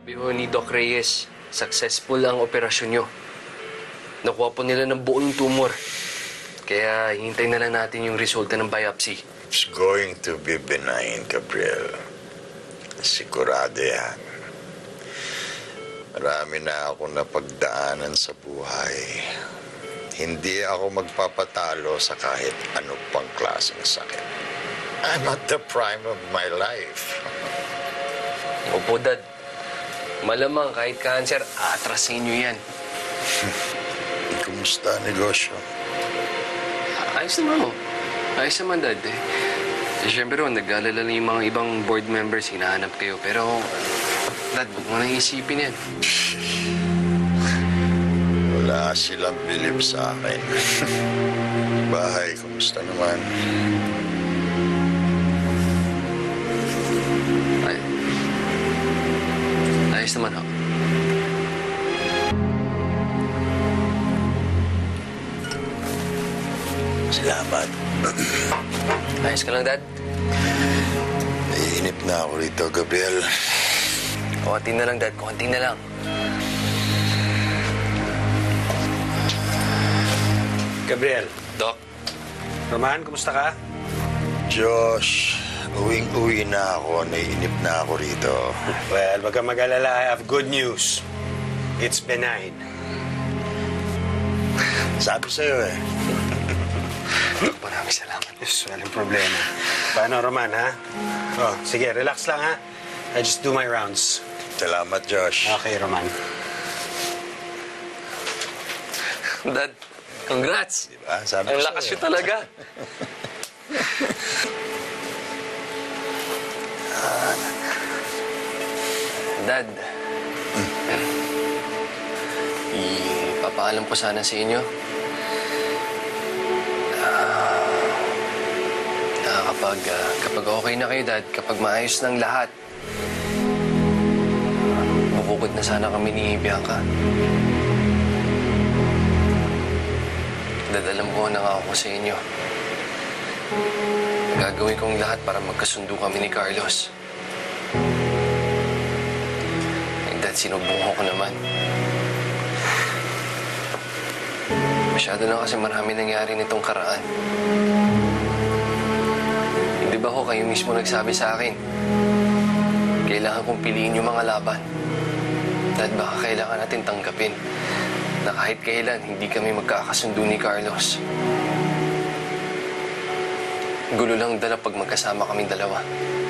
Sabi ho ni Doc Reyes, successful ang operasyon nyo. Nakuha po nila ng buong tumor. Kaya hintayin na lang natin yung resulta ng biopsy. It's going to be benign, Gabriel. Sigurado yan. Marami na ako napagdaanan sa buhay. Hindi ako magpapatalo sa kahit ano pang klaseng sakit. I'm at the prime of my life. Opo, Dad. Malamang kahit cancer, atrasin niyo yan. Kumusta ang negosyo? Ayos naman mo. Ayos naman, Dad. Siyempre, nag-alala lang yung mga ibang board members, hinahanap kayo. Pero, Dad, huwag mo nang isipin yan. Wala silang bilib sa akin. Bahay, kumusta naman? Ayos naman ako. Salamat. Ayos ka lang, Dad. Naiinip na ako rito, Gabriel. Konti na lang, Dad. Konti na lang. Gabriel. Doc. Roman, kumusta ka? Josh, uwing-uwi na ako. Naiinip na ako rito. Well, wag kang mag-alala. I have good news. It's benign. Sabi sa'yo eh. Doc, maraming salamat. Yes, walang problema. Paano, Roman, ha? Oh, sige, relax lang, ha? I just do my rounds. Salamat, Josh. Okay, Roman. Dad, congrats. Diba? Ang lakas yun talaga. Dad, ipapaalam po sana sa inyo. Kapag okay na kayo, Dad, kapag maayos ng lahat, mabukod na sana kami ni Bianca. Dad, alam ko na ako sa inyo. Gagawin kong lahat para magkasundo kami ni Carlos. And Dad, sinubukan ko naman. Masyado na kasi marami nangyari nitong karaan. Di ba ho, kayo mismo nagsabi sa akin, kailangan kong piliin yung mga laban. Dahil baka kailangan natin tanggapin na kahit kailan hindi kami magkakasundo ni Carlos. Gulo lang dala pag magkasama kaming dalawa.